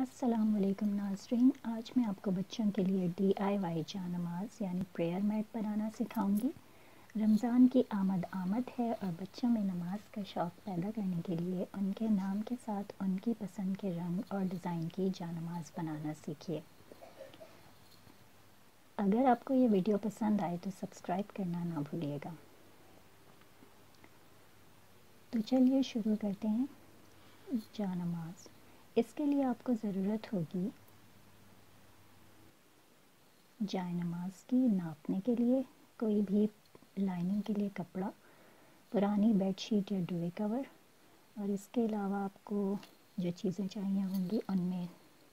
अस्सलामुअलैकुम नाज़रीन, आज मैं आपको बच्चों के लिए DIY जानमाज़ यानी प्रेयर मैट बनाना सिखाऊंगी। रमज़ान की आमद है और बच्चों में नमाज का शौक़ पैदा करने के लिए उनके नाम के साथ उनकी पसंद के रंग और डिज़ाइन की जानमाज़ बनाना सीखिए। अगर आपको ये वीडियो पसंद आए तो सब्सक्राइब करना ना भूलिएगा। तो चलिए शुरू करते हैं जानमाज़। इसके लिए आपको ज़रूरत होगी जानमाज़ की नापने के लिए कोई भी लाइनिंग के लिए कपड़ा, पुरानी बेडशीट या डुवे कवर, और इसके अलावा आपको जो चीज़ें चाहिए होंगी उनमें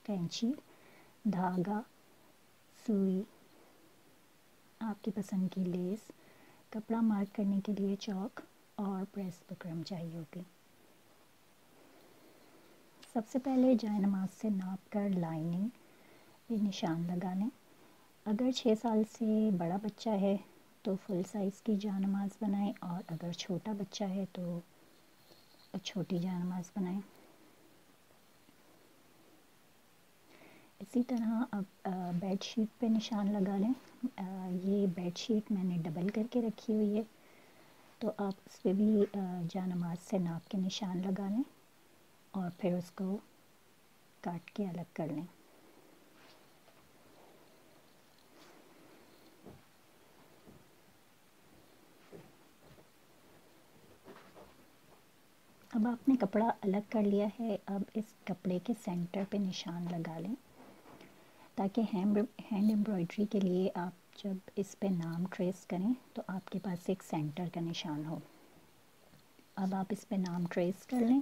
कैंची, धागा, सुई, आपकी पसंद की लेस, कपड़ा मार्क करने के लिए चौक और प्रेस बुकरम चाहिए होगी। सबसे पहले जानमाज़ से नाप कर लाइनिंग पे निशान लगा लें। अगर 6 साल से बड़ा बच्चा है तो फुल साइज़ की जानमाज़ बनाएं और अगर छोटा बच्चा है तो छोटी जानमाज़ बनाएं। इसी तरह अब बेडशीट पे निशान लगा लें। ये बेडशीट मैंने डबल करके रखी हुई है तो आप उस पर भी जानमाज़ से नाप के निशान लगा लें और फिर उसको काट के अलग कर लें। अब आपने कपड़ा अलग कर लिया है। अब इस कपड़े के सेंटर पे निशान लगा लें ताकि हैंड एम्ब्रॉयडरी के लिए आप जब इस पे नाम ट्रेस करें तो आपके पास एक सेंटर का निशान हो। अब आप इस पे नाम ट्रेस कर लें।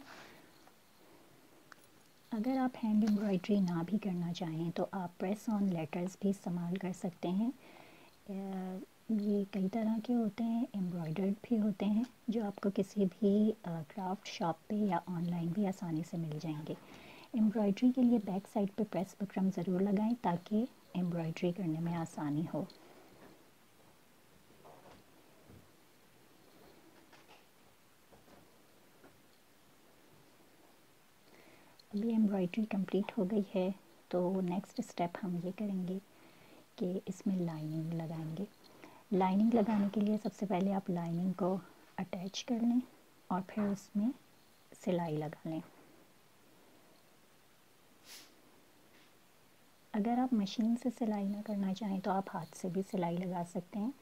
अगर आप हैंड एम्ब्रॉयडरी ना भी करना चाहें तो आप प्रेस ऑन लेटर्स भी इस्तेमाल कर सकते हैं। ये कई तरह के होते हैं, एम्ब्रॉयडर्ड भी होते हैं जो आपको किसी भी क्राफ्ट शॉप पे या ऑनलाइन भी आसानी से मिल जाएंगे। एम्ब्रॉयडरी के लिए बैक साइड पे प्रेस बुकरम ज़रूर लगाएं ताकि एम्ब्रॉयडरी करने में आसानी हो। अभी एम्ब्रॉयडरी कंप्लीट हो गई है तो नेक्स्ट स्टेप हम ये करेंगे कि इसमें लाइनिंग लगाएंगे। लाइनिंग लगाने के लिए सबसे पहले आप लाइनिंग को अटैच कर लें और फिर उसमें सिलाई लगा लें। अगर आप मशीन से सिलाई ना करना चाहें तो आप हाथ से भी सिलाई लगा सकते हैं।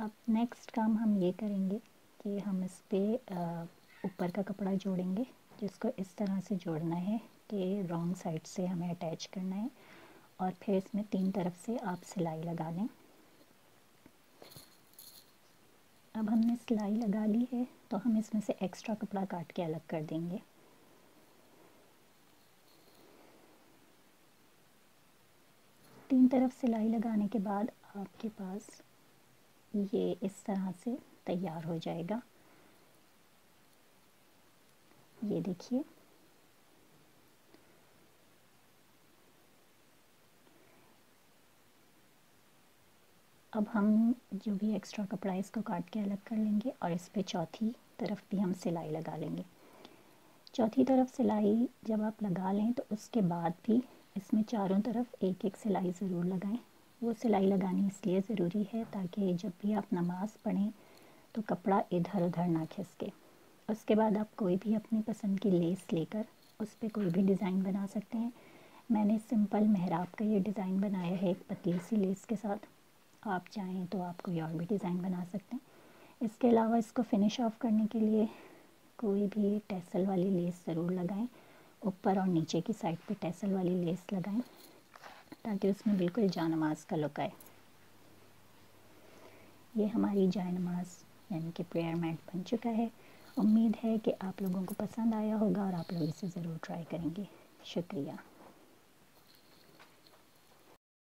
अब नेक्स्ट काम हम ये करेंगे कि हम इस पर ऊपर का कपड़ा जोड़ेंगे जिसको इस तरह से जोड़ना है कि रॉन्ग साइड से हमें अटैच करना है और फिर इसमें 3 तरफ से आप सिलाई लगा लें। अब हमने सिलाई लगा ली है तो हम इसमें से एक्स्ट्रा कपड़ा काट के अलग कर देंगे। तीन तरफ सिलाई लगाने के बाद आपके पास ये इस तरह से तैयार हो जाएगा। ये देखिए, अब हम जो भी एक्स्ट्रा कपड़ा है इसको काट के अलग कर लेंगे और इस पे 4थी तरफ भी हम सिलाई लगा लेंगे। 4थी तरफ सिलाई जब आप लगा लें तो उसके बाद भी इसमें चारों तरफ एक एक सिलाई ज़रूर लगाएं। वो सिलाई लगानी इसलिए ज़रूरी है ताकि जब भी आप नमाज़ पढ़ें तो कपड़ा इधर उधर ना खिसके। उसके बाद आप कोई भी अपनी पसंद की लेस लेकर उस पर कोई भी डिज़ाइन बना सकते हैं। मैंने सिंपल मेहराब का ये डिज़ाइन बनाया है एक पतली सी लेस के साथ। आप चाहें तो आप कोई और भी डिज़ाइन बना सकते हैं। इसके अलावा इसको फिनिश ऑफ करने के लिए कोई भी टैसल वाली लेस ज़रूर लगाएं। ऊपर और नीचे की साइड पे टैसल वाली लेस लगाएं ताकि उसमें बिल्कुल जानमाज़ का लुक आए। ये हमारी जानमाज़ यानी कि प्रेयर मैट बन चुका है। उम्मीद है कि आप लोगों को पसंद आया होगा और आप लोग इसे ज़रूर ट्राई करेंगे। शुक्रिया।